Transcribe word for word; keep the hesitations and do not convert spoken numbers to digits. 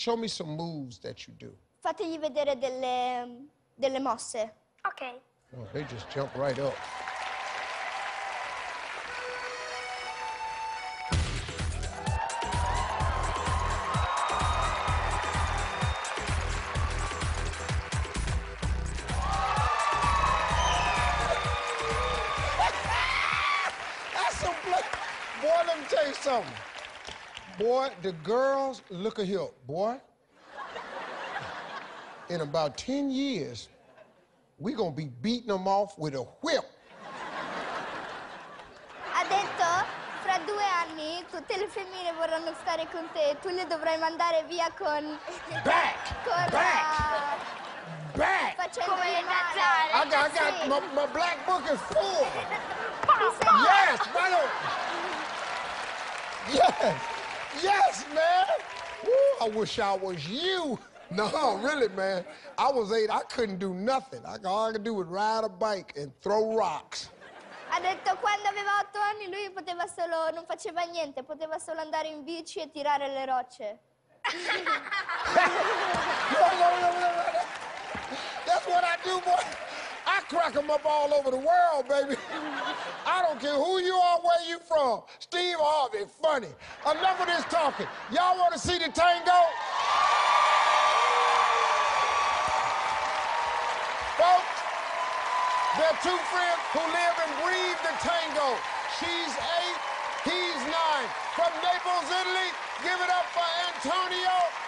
Show me some moves that you do. Fategli vedere delle, delle mosse. Okay. Oh, they just jump right up. That's a blood. Boy, let me tell you something. Boy, the girls, look at here, boy. In about ten years, we're gonna be beating them off with a whip. Ha detto, fra due anni, tutte le femmine vorranno stare con te. Tu le dovrai mandare via con... Back! Con back! Uh, back! Come male. I got, I got sì. my, my black book is full. Yes, right on. Yes. Yes, man. Woo, I wish I was you. No, really, man. I was eight. I couldn't do nothing. I, all I could do was ride a bike and throw rocks. Ha detto quando aveva otto anni lui poteva solo non faceva niente, poteva solo andare in bici e tirare le rocce. No, no, no, no, no. That's what I do, boy. I crack them up all over the world, baby. I don't care who you are, where you from. Steve Harvey, funny. Enough of this talking. Y'all want to see the tango? Folks, they're two friends who live and breathe the tango. She's eight, he's nine. From Naples, Italy, give it up for Antonio.